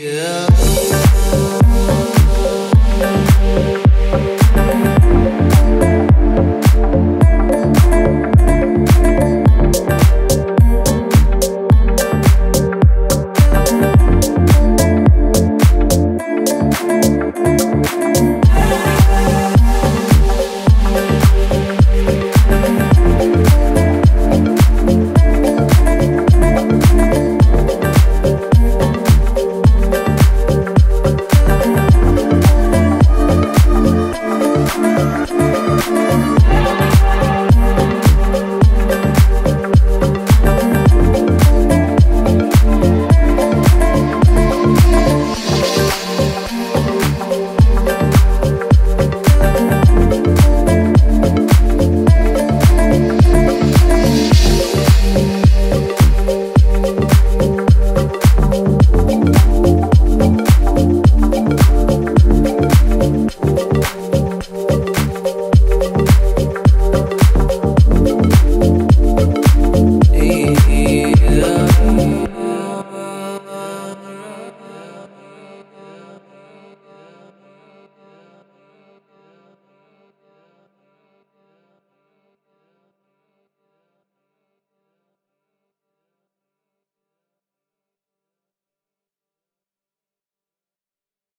Yeah.